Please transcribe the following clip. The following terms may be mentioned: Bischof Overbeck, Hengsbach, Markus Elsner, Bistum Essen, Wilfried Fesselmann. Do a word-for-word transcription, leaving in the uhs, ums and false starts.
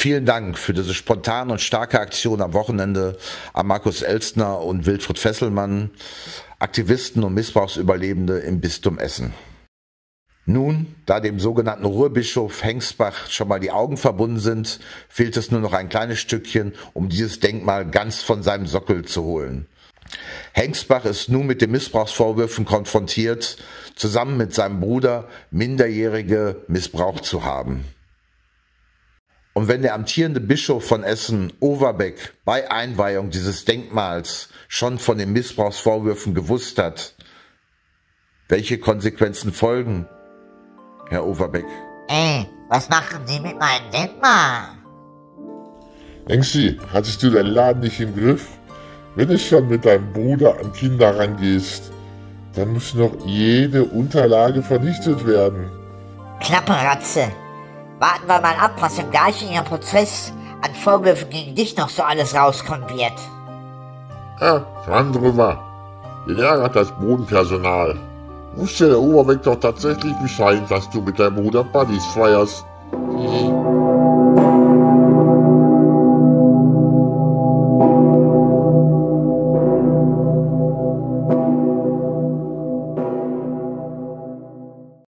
Vielen Dank für diese spontane und starke Aktion am Wochenende an Markus Elsner und Wilfried Fesselmann, Aktivisten und Missbrauchsüberlebende im Bistum Essen. Nun, da dem sogenannten Ruhrbischof Hengsbach schon mal die Augen verbunden sind, fehlt es nur noch ein kleines Stückchen, um dieses Denkmal ganz von seinem Sockel zu holen. Hengsbach ist nun mit den Missbrauchsvorwürfen konfrontiert, zusammen mit seinem Bruder Minderjährige missbraucht zu haben. Und wenn der amtierende Bischof von Essen, Overbeck, bei Einweihung dieses Denkmals schon von den Missbrauchsvorwürfen gewusst hat, welche Konsequenzen folgen, Herr Overbeck? Ey, was machen Sie mit meinem Denkmal? Hengsi, hattest du deinen Laden nicht im Griff? Wenn du schon mit deinem Bruder an Kinder rangehst, dann muss noch jede Unterlage vernichtet werden. Klappe, Ratze. Warten wir mal ab, was im gleichen Prozess an Vorwürfen gegen dich noch so alles rauskommen wird. Ja, schwamm drüber. Ihr ärgert das Bodenpersonal. Wusste der Overbeck doch tatsächlich Bescheid, dass du mit deinem Bruder Buddies feierst.